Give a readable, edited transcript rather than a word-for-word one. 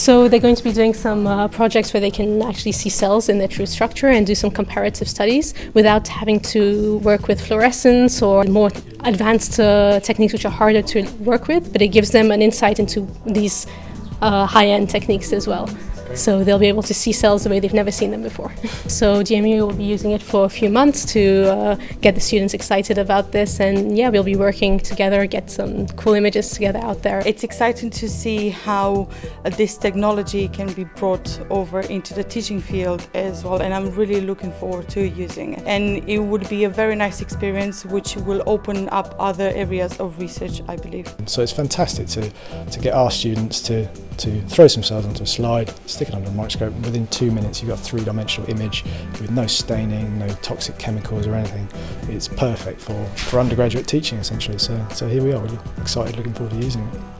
So they're going to be doing some projects where they can actually see cells in their true structure and do some comparative studies without having to work with fluorescence or more advanced techniques which are harder to work with, but it gives them an insight into these high-end techniques as well. So they'll be able to see cells the way they've never seen them before. So DMU will be using it for a few months to get the students excited about this, and yeah, we'll be working together, get some cool images together out there. It's exciting to see how this technology can be brought over into the teaching field as well, and I'm really looking forward to using it. And it would be a very nice experience which will open up other areas of research, I believe. So it's fantastic to get our students to throw some cells onto a slide, stick it under a microscope, and within 2 minutes you've got a three-dimensional image with no staining, no toxic chemicals or anything. It's perfect for undergraduate teaching essentially, so here we are, really excited, looking forward to using it.